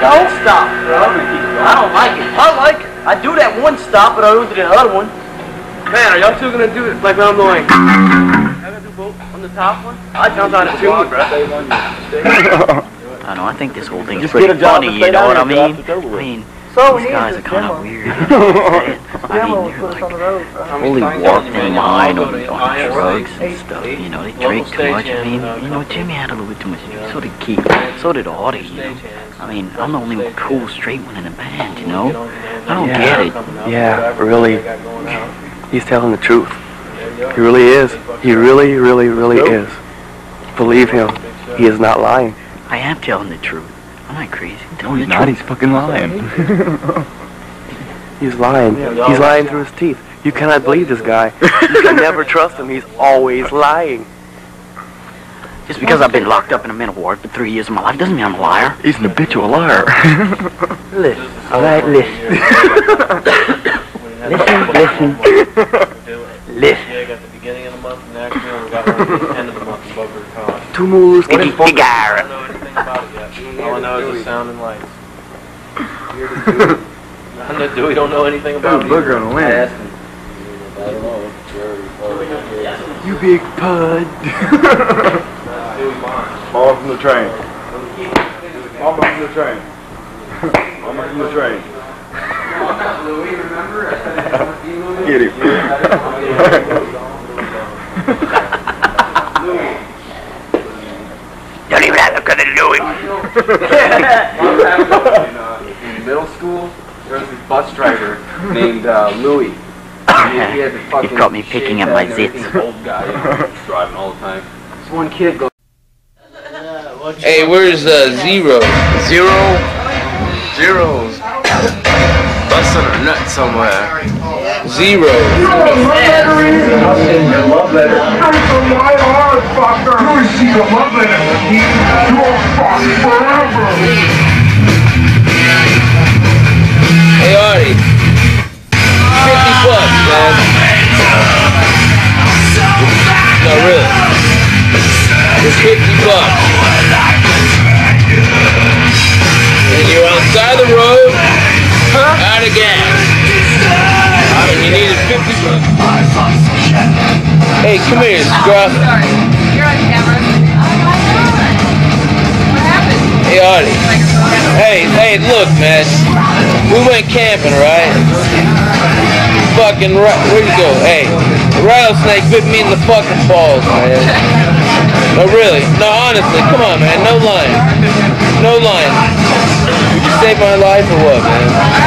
Don't stop, bro. I'm gonna keep going. I don't like it. I like it. I do that one stop, but I don't do the other one. Man, are y'all two gonna do it like what I'm doing? I'm gonna do both on the top one. I jumped on it too, bro. I don't know. I think this whole thing is pretty funny. You know what I mean? These guys are kind of weird. Really warped their mind on drugs and stuff. You know, they drink too much. I mean, you know, Jimmy had a little bit too much. So did Keith. So did Audie, you know. I mean, I'm the only cool straight one in the band, you know. I don't get it. Yeah, really. He's telling the truth. He really is. He really, really, really is. Believe him. He is not lying. I am telling the truth. I'm not crazy. No, he's not. He's fucking lying. He's lying. He's lying through his teeth. You cannot believe this guy. You can never trust him. He's always lying. Just because I've been locked up in a mental ward for 3 years of my life doesn't mean I'm a liar. He's an habitual liar. Listen. All right, listen. Listen. Yeah, you got the beginning of the month and next year we got the end of the month above your cost. Two moves can be bigger. I don't know anything about it yet. All I know is the sound and lights. We don't know anything about it. Booger on the land. You big pud. All from the train. All from the train. All from the train. Louis, remember? Get it. Don't even have to go to Louis. In middle school, there was this bus driver named Louis. He caught me picking up my zits. Old guy, driving all the time. This one kid goes. Hey, where's Zero? Zero's. Busting her nuts somewhere. Zero. Love letter. You receive a love letter from me. You'll fuck forever. Hey Audie. 50 bucks, man. No, really. It's 50 bucks. And you're outside the road. Huh? Out of gas. I mean, you needed 50 bucks. Hey, come here, scruff. Sorry, you're on camera. What happened? Hey, Audie. Hey, look, man. We went camping, right? Fucking right. Where'd you go? Hey, the rattlesnake bit me in the fucking balls, man. No, really. No, honestly. Come on, man. No lying. No lying. Would you save my life or what, man?